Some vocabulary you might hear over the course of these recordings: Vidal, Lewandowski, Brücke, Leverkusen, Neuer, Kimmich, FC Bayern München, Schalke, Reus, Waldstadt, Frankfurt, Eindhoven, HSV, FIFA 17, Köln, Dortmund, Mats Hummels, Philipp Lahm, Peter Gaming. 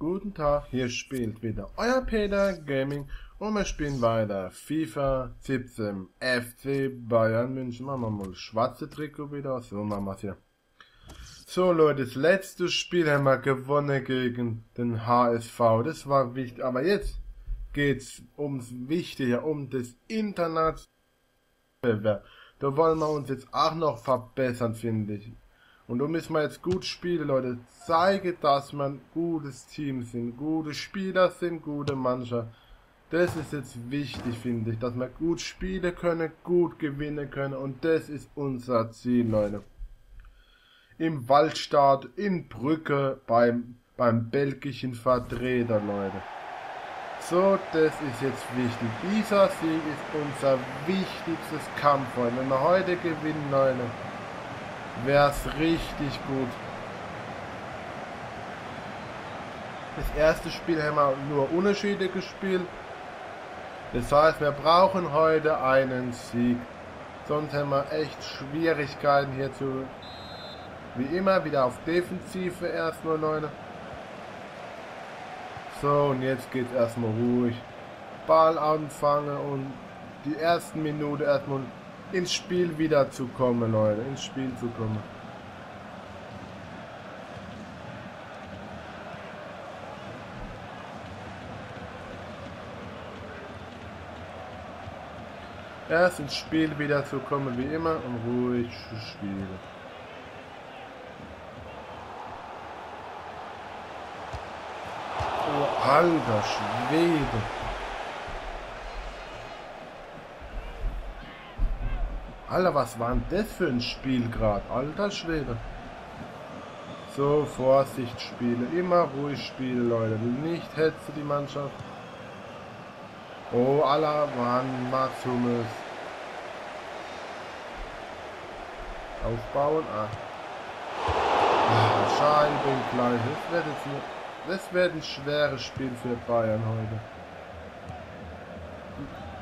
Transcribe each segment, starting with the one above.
Guten Tag, hier spielt wieder euer Peter Gaming und wir spielen weiter FIFA 17 FC Bayern München. Machen wir mal das schwarze Trikot wieder, so machen wir es hier. So Leute, das letzte Spiel haben wir gewonnen gegen den HSV, das war wichtig, aber jetzt geht's ums Wichtige, um das Internationale. Da wollen wir uns jetzt auch noch verbessern, finde ich. Und da müssen wir jetzt gut spielen, Leute. Zeige, dass wir ein gutes Team sind, gute Spieler sind, gute Mannschaft. Das ist jetzt wichtig, finde ich, dass wir gut spielen können, gut gewinnen können. Und das ist unser Ziel, Leute. Im Waldstadt, in Brücke, beim belgischen Vertreter, Leute. So, das ist jetzt wichtig. Dieser Sieg ist unser wichtigstes Kampf, Leute. Wenn wir heute gewinnen, Leute, wäre es richtig gut. Das erste Spiel haben wir nur Unterschiede gespielt. Das heißt, wir brauchen heute einen Sieg. Sonst haben wir echt Schwierigkeiten hierzu. Wie immer, wieder auf Defensive erstmal, Leute. So, und jetzt geht's erstmal ruhig. Ball anfangen und die ersten Minute erstmal ins Spiel wieder zu kommen, Leute, ins Spiel zu kommen. Erst ins Spiel wieder zu kommen, wie immer, und ruhig zu spielen. Oh, alter Schwede! Alter, was war denn das für ein Spiel gerade? Alter Schwede. So, Vorsicht, Spiele. Immer ruhig spielen, Leute. Nicht hetze die Mannschaft. Oh, Alter, Mann, Mats Hummels. Aufbauen, Scheibenklein. Das wird ein schweres Spiel für Bayern heute.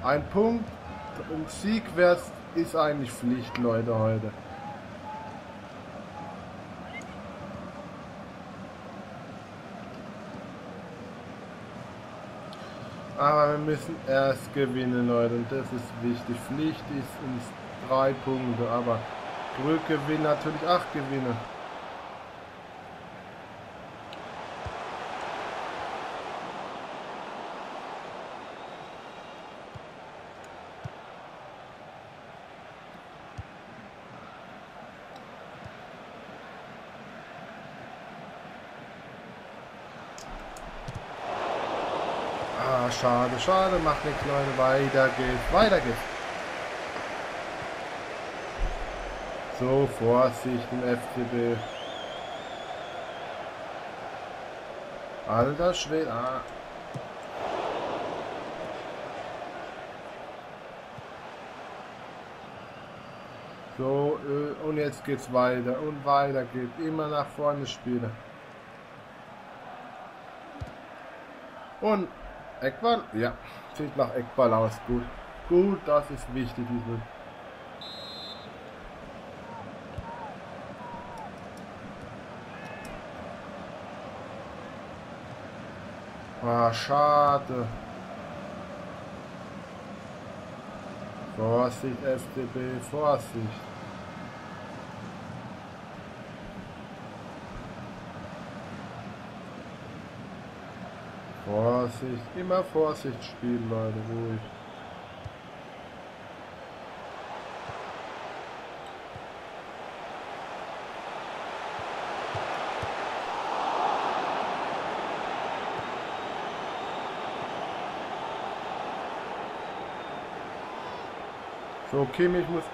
Ein Punkt und Sieg wär's. Ist eigentlich Pflicht, Leute, heute. Aber wir müssen erst gewinnen, Leute, und das ist wichtig. Pflicht ist uns 3 Punkte, aber Brücke will natürlich 8 Gewinne. Schade, schade, macht nichts, Leute, weiter geht's, weiter geht's. So, Vorsicht im FCB. Alter Schwede. So, und jetzt geht's weiter und weiter geht's. Immer nach vorne spielen. Und Eckball? Ja, sieht nach Eckball aus. Gut. Gut, das ist wichtig. Ah, schade. Vorsicht, FDB, Vorsicht. Vorsicht, immer Vorsicht spielen, Leute, ruhig. So, Kimmich muss...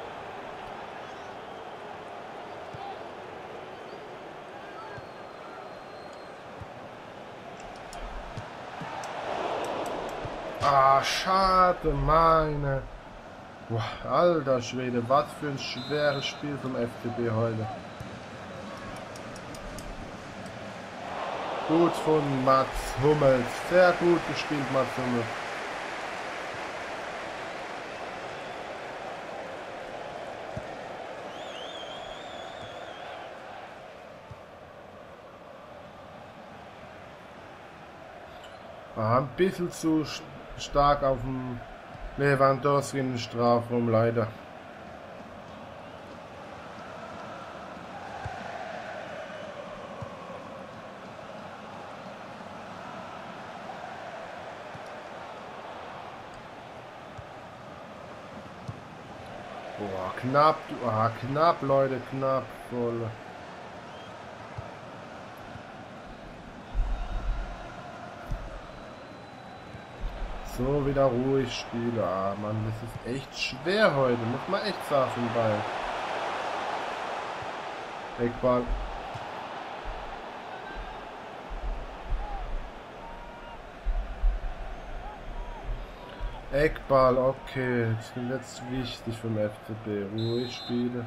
Ah, schade, meine. Boah, alter Schwede, was für ein schweres Spiel vom FCB heute. Gut von Mats Hummels. Sehr gut gespielt, Mats Hummels. Ah, ein bisschen zu stark auf dem Lewandowski in den Strafraum, leider. Boah, knapp, knapp, Leute, knapp, voll. So, wieder ruhig spielen. Ah, Mann, das ist echt schwer heute. Muss man echt sagen, Ball. Eckball. Eckball, okay. Das ist jetzt wichtig vom FCB. Ruhig spielen.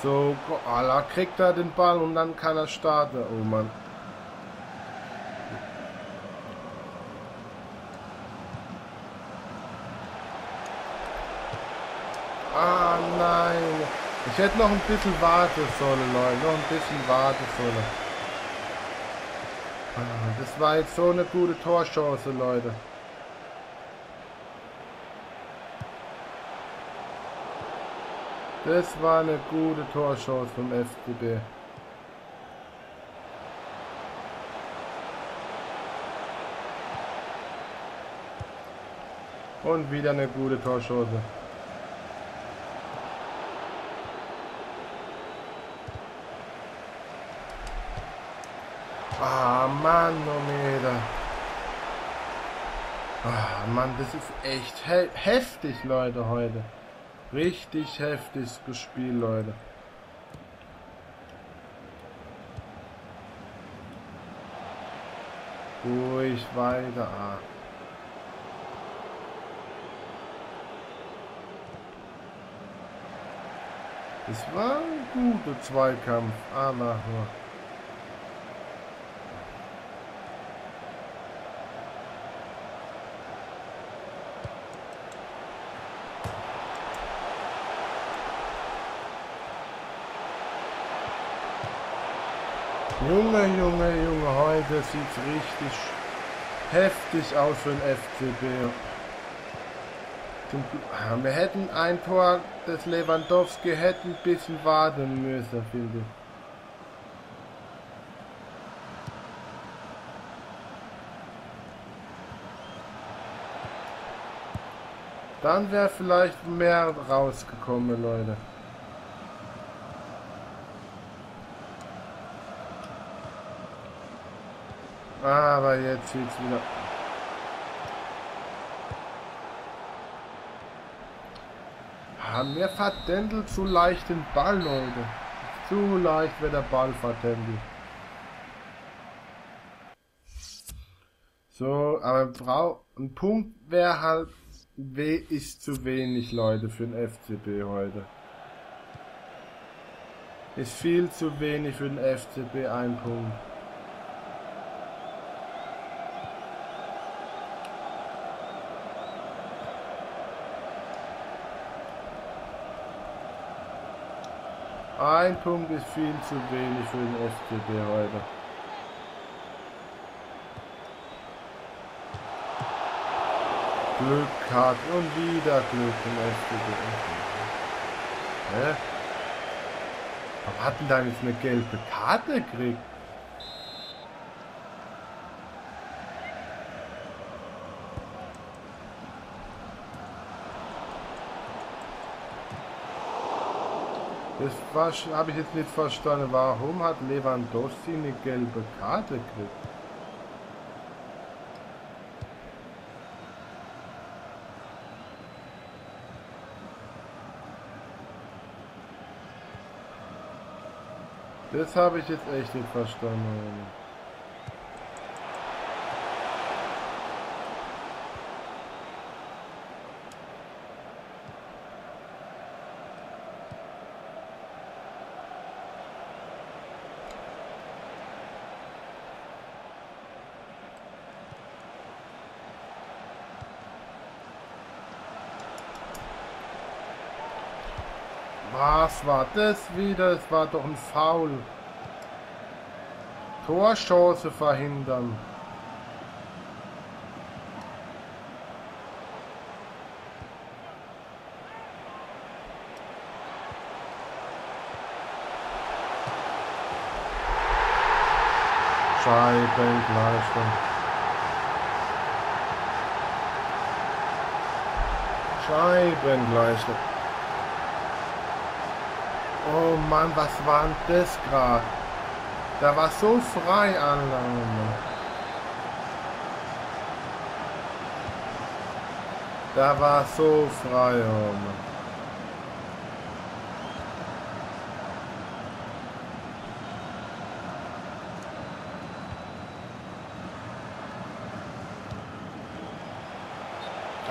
So, Allah, kriegt er den Ball und dann kann er starten. Oh Mann. Ah nein. Ich hätte noch ein bisschen warten sollen, Leute. Noch ein bisschen warten sollen. Ah, das war jetzt so eine gute Torchance, Leute. Das war eine gute Torchance vom FCB. Und wieder eine gute Torchance. Ah, Mann, Nomeda. Ah, Mann, das ist echt heftig, Leute, heute. Richtig heftiges Spiel, Leute. Ruhig weiter. Ah. Es war ein guter Zweikampf. Ah, na, na. Junge, Junge, Junge, heute sieht's richtig heftig aus für den FCB. Wir hätten ein Tor des Lewandowski, hätten ein bisschen warten müssen, finde ich. Dann wäre vielleicht mehr rausgekommen, Leute. Aber jetzt sieht's wieder. Haben wir verdändelt zu leicht den Ball, Leute. Zu leicht wird der Ball verdändelt. So, aber ein Punkt wäre halt, ist zu wenig, Leute, für den FCB heute. Ist viel zu wenig für den FCB, ein Punkt. Ein Punkt ist viel zu wenig für den FCB heute. Glück hat und wieder Glück im FCB. Hä? Aber hatten da jetzt eine gelbe Karte gekriegt? Das habe ich jetzt nicht verstanden. Warum hat Lewandowski eine gelbe Karte gekriegt? Das habe ich jetzt echt nicht verstanden. Was war das wieder? Es war doch ein Foul. Torchance verhindern. Scheibenkleister. Scheibenkleister. Oh Mann, was war denn das gerade? Da war so frei anlangen. Da war so frei, oh Mann.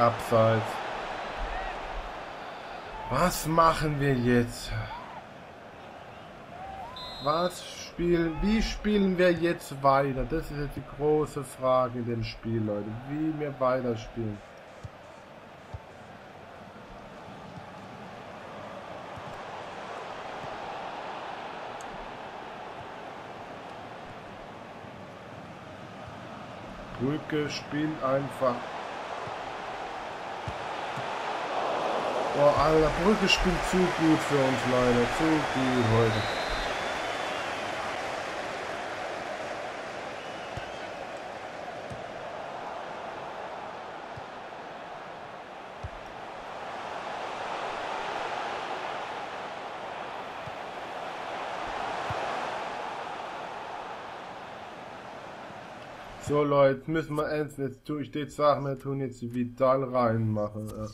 Abseits. Was machen wir jetzt? Wie spielen wir jetzt weiter? Das ist jetzt die große Frage in dem Spiel, Leute. Wie wir weiterspielen. Brücke spielt einfach. Boah, Alter, Brücke spielt zu gut für uns, Leute. Zu gut heute. So, Leute, müssen wir endlich durch die Sachen, wir tun jetzt Vidal reinmachen. Ja.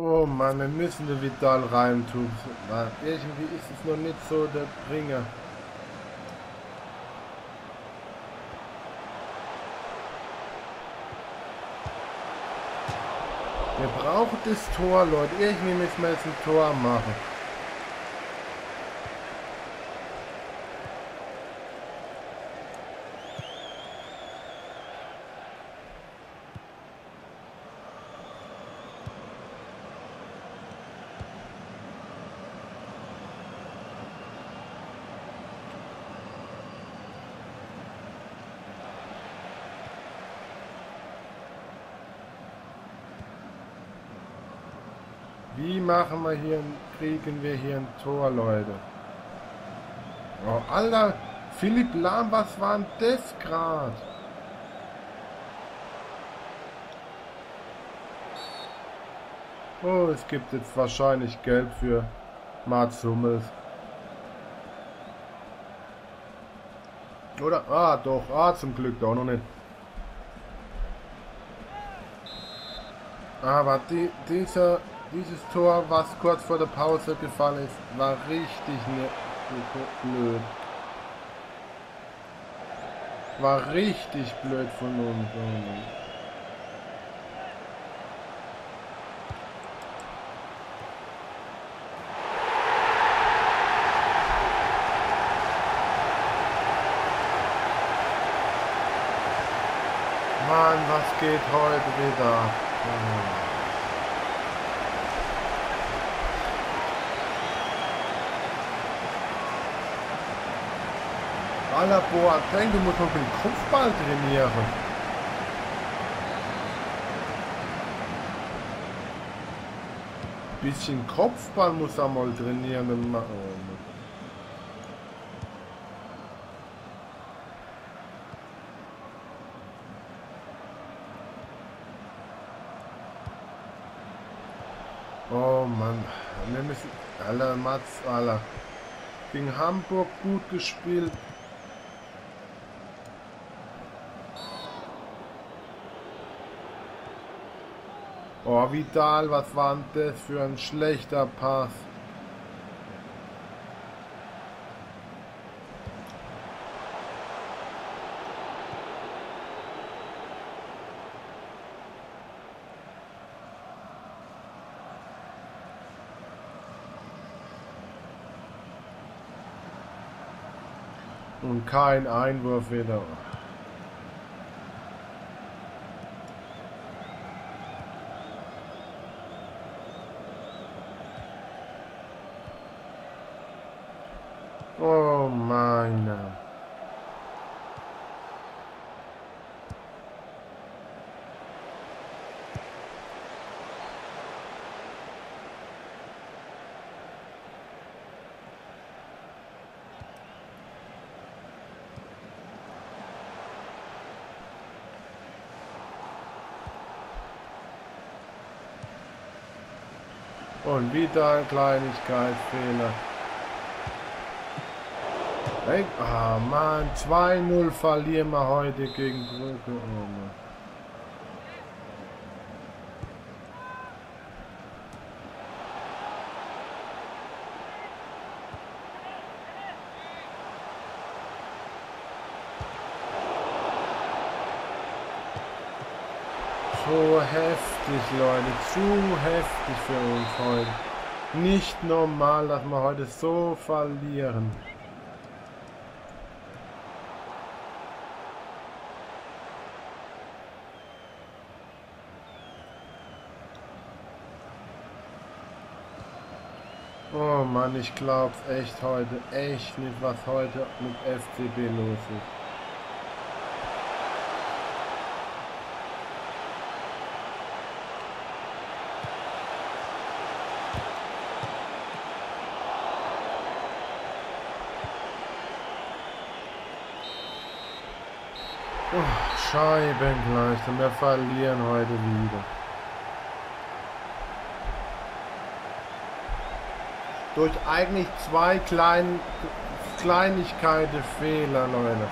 Oh Mann, wir müssen den Vidal rein tun. Mann, irgendwie ist es noch nicht so der Bringer. Wir brauchen das Tor, Leute. Irgendwie müssen wir jetzt ein Tor machen. Wie machen wir hier, kriegen wir hier ein Tor, Leute? Oh, Alter, Philipp Lahm, was war denn das gerade? Oh, es gibt jetzt wahrscheinlich Geld für Mats Hummels. Oder? Ah, doch, zum Glück, doch noch nicht. Aber dieses Tor, was kurz vor der Pause gefallen ist, war richtig blöd. War richtig blöd von uns. Mann, was geht heute wieder? Mann. Alter, boah, du musst noch den Kopfball trainieren. Ein bisschen Kopfball muss er mal trainieren. Oh Mann, wir müssen... Alter, Mats, Alter. Gegen Hamburg gut gespielt. Oh, Vidal, was war denn das für ein schlechter Pass? Und kein Einwurf wieder. Oh meine. Und wieder ein Kleinigkeitsfehler. Hey, ah Mann, 2-0 verlieren wir heute gegen Brücke. Oh Mann. So heftig, Leute, zu heftig für uns heute. Nicht normal, dass wir heute so verlieren. Oh Mann, ich glaub's echt heute, echt nicht, was heute mit FCB los ist. Scheibengleich, und wir verlieren heute wieder. Durch eigentlich zwei Kleinigkeiten Fehler, Leute.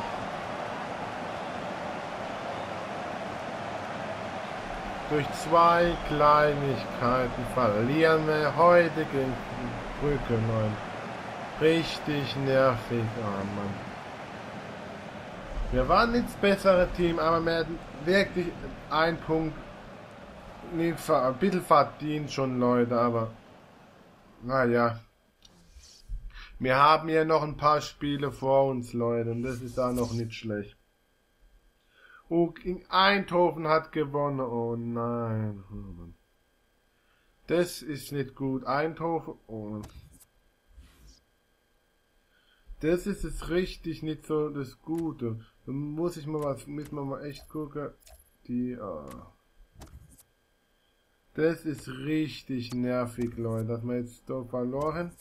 Durch zwei Kleinigkeiten verlieren wir heute gegen die Brücke, Leute. Richtig nervig, oh Mann. Wir waren nicht das bessere Team, aber wir hatten wirklich einen Punkt nicht ein bisschen verdient schon, Leute, aber naja. Wir haben hier noch ein paar Spiele vor uns, Leute, und das ist da noch nicht schlecht. Oh, Eindhoven hat gewonnen, oh nein. Das ist nicht gut, Eindhoven, oh. Das ist es richtig nicht so das Gute. Da muss ich mal was mit mal echt gucken. Die. Oh. Das ist richtig nervig, Leute, dass wir jetzt so verloren.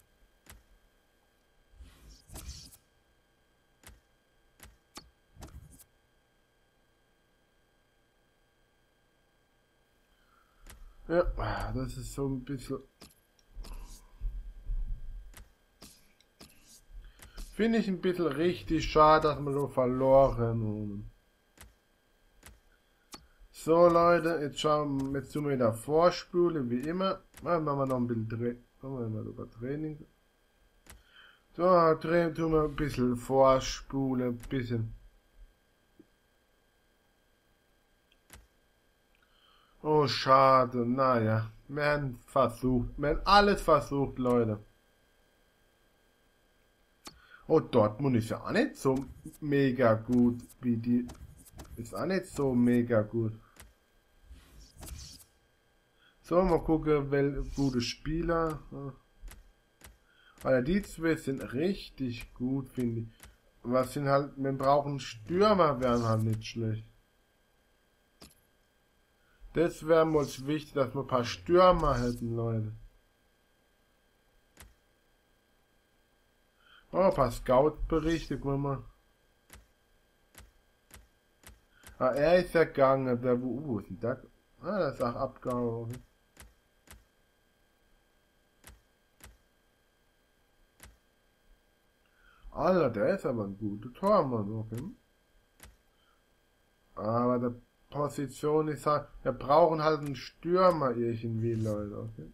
Ja, das ist so ein bisschen. Finde ich ein bisschen richtig schade, dass wir so verloren haben. So Leute, jetzt schauen wir, jetzt tun wir wieder vorspülen, wie immer. Machen wir noch ein bisschen Training. So, tun wir ein bisschen vorspülen, ein bisschen. Oh, schade, naja. Wir haben versucht, wir haben alles versucht, Leute. Oh, Dortmund ist ja auch nicht so mega gut wie die. Ist auch nicht so mega gut. So, mal gucken, welche gute Spieler. Also die zwei sind richtig gut, finde ich. Was sind halt, wir brauchen Stürmer, wären halt nicht schlecht. Das wäre uns wichtig, dass wir ein paar Stürmer hätten, Leute. Oh, ein paar Scout-Berichte, guck mal. Ah, er ist ja gegangen. Wo ist denn das? Ah, das ist auch abgehauen. Alter, der ist aber ein guter Tormann, okay. Aber der Position ist halt. Wir brauchen halt einen Stürmer irgendwie, Leute, okay.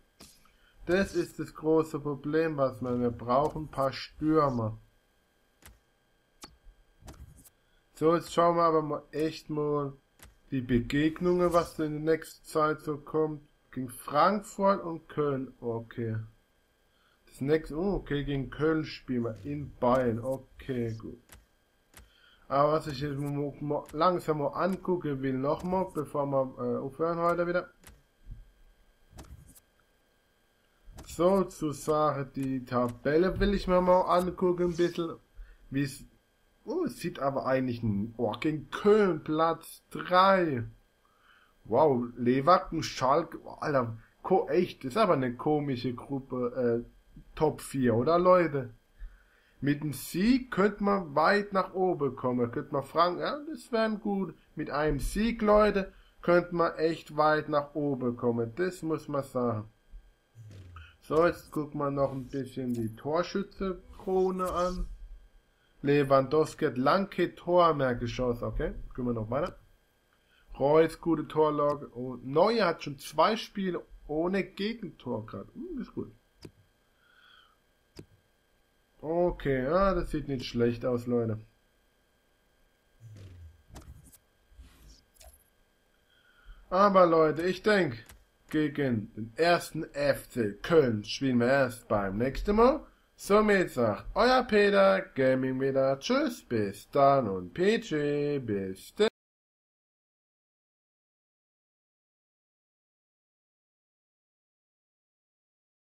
Das ist das große Problem, was wir brauchen, ein paar Stürmer. So, jetzt schauen wir aber mal echt mal die Begegnungen, was in der nächsten Zeit so kommt. Gegen Frankfurt und Köln, okay. Das nächste, oh, okay, gegen Köln spielen wir, in Bayern, okay, gut. Aber was ich jetzt mal langsam mal angucke will, nochmal, bevor wir aufhören heute wieder. sozusagen die Tabelle will ich mir mal angucken, ein bisschen. Wie es, es sieht aber eigentlich ein Ork in Köln, Platz 3. Wow, Leverkusen, Schalke, Alter, echt, das ist aber eine komische Gruppe, Top 4, oder Leute? Mit dem Sieg könnte man weit nach oben kommen, könnte man fragen, ja, das wäre gut. Mit einem Sieg, Leute, könnte man echt weit nach oben kommen, das muss man sagen. So, jetzt gucken wir noch ein bisschen die Torschütze-Krone an. Lewandowski hat lange kein Tor mehr geschossen, okay, gehen wir noch weiter. Reus, gute Torlage. Oh, Neuer hat schon 2 Spiele ohne Gegentor gerade. Ist gut. Okay, ja, das sieht nicht schlecht aus, Leute. Aber Leute, ich denke, gegen den ersten FC Köln spielen wir erst beim nächsten Mal. Somit sagt euer Peter Gaming wieder. Tschüss, bis dann und PG, bis dann.